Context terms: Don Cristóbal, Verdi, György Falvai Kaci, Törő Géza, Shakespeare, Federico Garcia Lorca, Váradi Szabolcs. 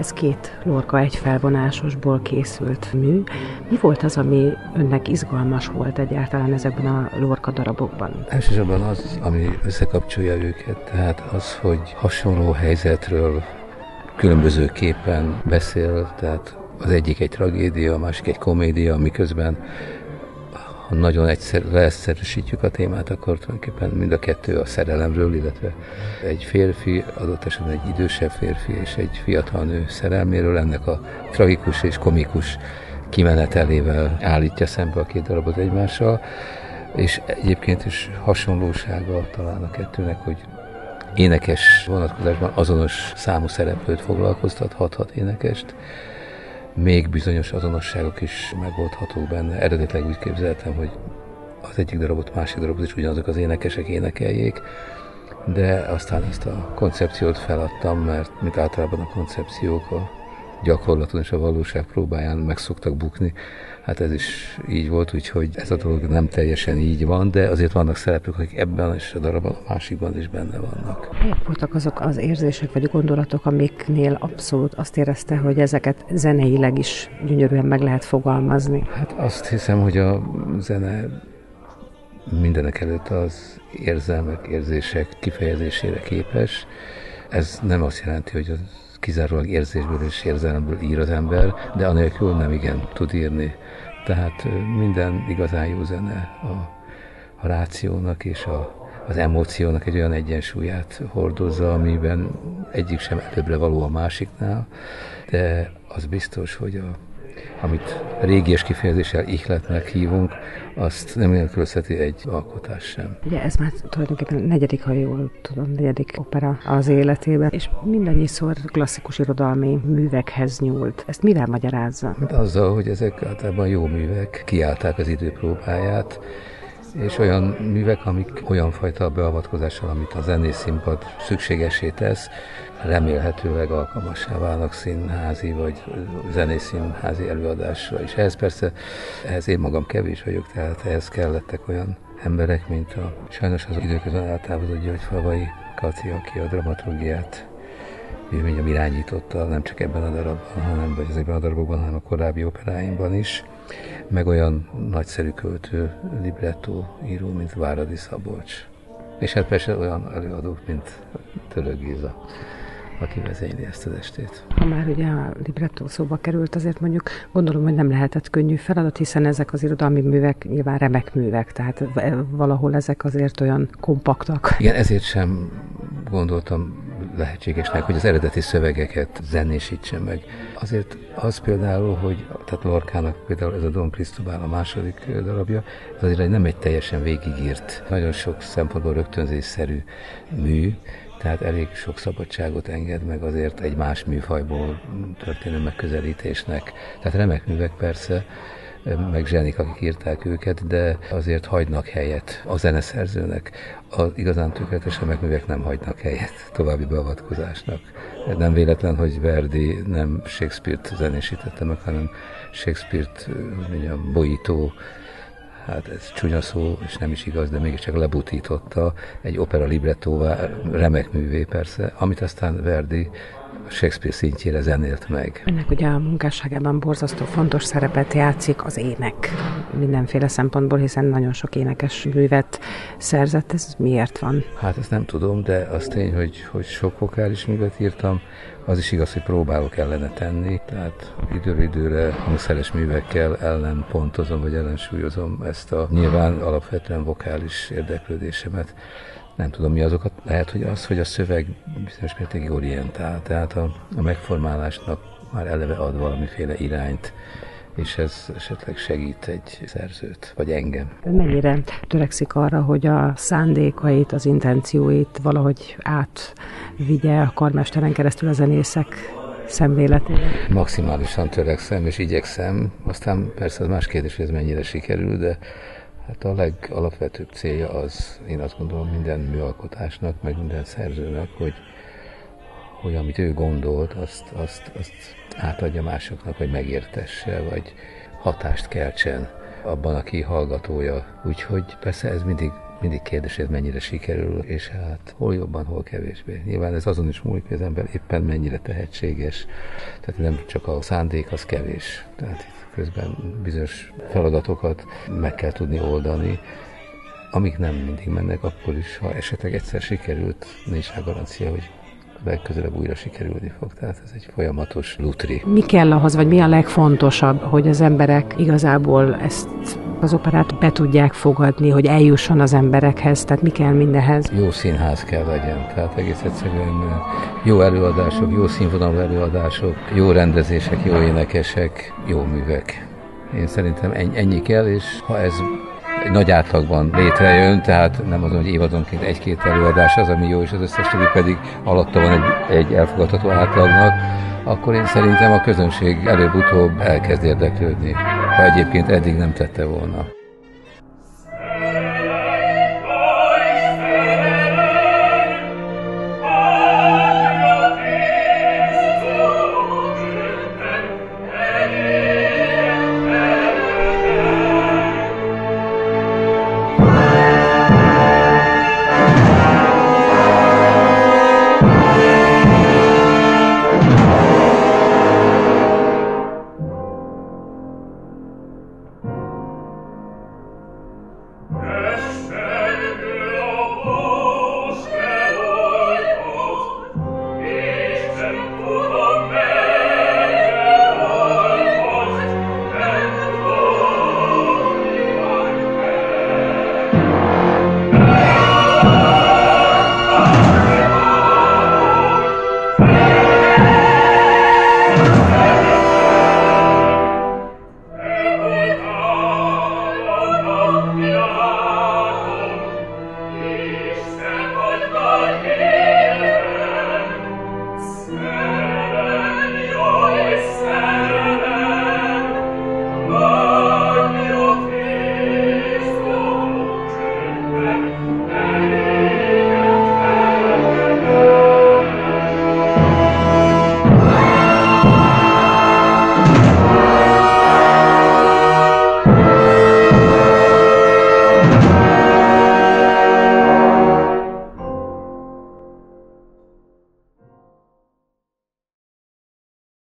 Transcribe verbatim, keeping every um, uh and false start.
Ez két Lorca egy felvonásosból készült mű. Mi volt az, ami önnek izgalmas volt egyáltalán ezekben a Lorca darabokban? Elsősorban az, ami összekapcsolja őket, tehát az, hogy hasonló helyzetről különbözőképpen beszél, tehát az egyik egy tragédia, a másik egy komédia, miközben ha nagyon egyszer, leegyszerűsítjük a témát, akkor tulajdonképpen mind a kettő a szerelemről, illetve egy férfi, adott esetben egy idősebb férfi és egy fiatal nő szerelméről, ennek a tragikus és komikus kimenetelével állítja szembe a két darabot egymással, és egyébként is hasonlósága talán a kettőnek, hogy énekes vonatkozásban azonos számú szereplőt foglalkoztat, hat-hat énekest, még bizonyos azonosságok is megoldhatók benne. Eredetileg úgy képzeltem, hogy az egyik darabot, másik darabot is ugyanazok az énekesek énekeljék, de aztán ezt a koncepciót feladtam, mert mint általában a koncepciók a gyakorlaton és a valóság próbáján meg szoktak bukni. Hát ez is így volt, úgyhogy ez a dolog nem teljesen így van, de azért vannak szereplők, akik ebben és a darabban, a másikban is benne vannak. Melyek voltak azok az érzések vagy gondolatok, amiknél abszolút azt érezte, hogy ezeket zeneileg is gyönyörűen meg lehet fogalmazni? Hát azt hiszem, hogy a zene mindenek előtt az érzelmek, érzések kifejezésére képes. Ez nem azt jelenti, hogy az kizárólag érzésből és érzelemből ír az ember, de anélkül nem igen tud írni. Tehát minden igazán jó zene a, a rációnak és a, az emóciónak egy olyan egyensúlyát hordozza, amiben egyik sem előbbre való a másiknál, de az biztos, hogy a, amit régies kifejezéssel ihletnek hívunk, azt nem nélkülözheti egy alkotás sem. Ugye ez már tulajdonképpen negyedik, ha jól tudom, negyedik opera az életében, és mindannyiszor klasszikus irodalmi művekhez nyúlt. Ezt mivel magyarázza? Hát azzal, hogy ezek általában jó művek, kiállták az időpróbáját, és olyan művek, amik olyan fajta beavatkozással, amit a zenés színpad szükségessé tesz, remélhetőleg alkalmassá válnak színházi vagy zenés színházi előadásra. És ehhez persze, ehhez én magam kevés vagyok, tehát ehhez kellettek olyan emberek, mint a sajnos az időközben eltávozott György Falvai Kaci, aki a dramaturgiát mondjam, irányította, nem csak ebben a darabban, hanem vagy ezekben a darabokban, hanem a korábbi operáimban is, meg olyan nagyszerű költő, libretto író, mint Váradi Szabolcs. És hát persze olyan előadók, mint Törő Géza, aki vezényli ezt az estét. Ha már ugye a libretto szóba került, azért mondjuk gondolom, hogy nem lehetett könnyű feladat, hiszen ezek az irodalmi művek nyilván remek művek, tehát valahol ezek azért olyan kompaktak. Igen, ezért sem gondoltam lehetségesnek, hogy az eredeti szövegeket zenésítsen meg. Azért az például, hogy tehát Lorcának például ez a Don Cristóbal a második darabja, ez azért nem egy teljesen végigírt, nagyon sok szempontból rögtönzésszerű mű, tehát elég sok szabadságot enged meg azért egy más műfajból történő megközelítésnek. Tehát remek művek persze, meg zsenik, akik írták őket, de azért hagynak helyet a zeneszerzőnek. Az igazán tökéletes művek nem hagynak helyet további beavatkozásnak. Nem véletlen, hogy Verdi nem Shakespeare-t zenésítette meg, hanem Shakespeare-t mondjam, bojító, hát ez csúnya szó, és nem is igaz, de mégiscsak lebutította egy opera librettóvá, remek művé persze, amit aztán Verdi Shakespeare szintjére zenélt meg. Ennek ugye a munkásságában borzasztó fontos szerepet játszik az ének mindenféle szempontból, hiszen nagyon sok énekes művet szerzett. Ez miért van? Hát ezt nem tudom, de az tény, hogy, hogy sok vokális művet írtam, az is igaz, hogy próbálok ellene tenni, tehát időről időre hangszeres művekkel ellenpontozom, vagy ellensúlyozom ezt a nyilván alapvetően vokális érdeklődésemet. Nem tudom mi azokat, lehet, hogy az, hogy a szöveg bizonyos mértékig orientál, tehát a, a megformálásnak már eleve ad valamiféle irányt, és ez esetleg segít egy szerzőt, vagy engem. Mennyire törekszik arra, hogy a szándékait, az intencióit valahogy átvigye a karmesteren keresztül a zenészek szemléletére? Maximálisan törekszem, és igyekszem. Aztán persze az más kérdés, hogy ez mennyire sikerül, de hát a legalapvetőbb célja az, én azt gondolom, minden műalkotásnak, meg minden szerzőnek, hogy, hogy amit ő gondolt, azt, azt, azt átadja másoknak, hogy megértesse, vagy hatást keltsen abban, aki hallgatója. Úgyhogy persze ez mindig Mindig kérdés, ez mennyire sikerül, és hát hol jobban, hol kevésbé. Nyilván ez azon is múlik, hogy az ember éppen mennyire tehetséges, tehát nem csak a szándék, az kevés. Tehát itt közben bizonyos feladatokat meg kell tudni oldani, amik nem mindig mennek, akkor is, ha esetleg egyszer sikerült, nincs rá garancia, hogy legközelebb újra sikerülni fog. Tehát ez egy folyamatos lutri. Mi kell ahhoz, vagy mi a legfontosabb, hogy az emberek igazából ezt az operát be tudják fogadni, hogy eljusson az emberekhez, tehát mi kell mindenhez? Jó színház kell legyen, tehát egész egyszerűen jó előadások, jó színvonalú előadások, jó rendezések, jó énekesek, jó művek. Én szerintem ennyi kell, és ha ez egy nagy átlagban létrejön, tehát nem azon, hogy évadonként egy-két előadás az, ami jó, és az összes többi pedig alatta van egy, egy elfogadható átlagnak, akkor én szerintem a közönség előbb-utóbb elkezd érdeklődni, ha egyébként eddig nem tette volna.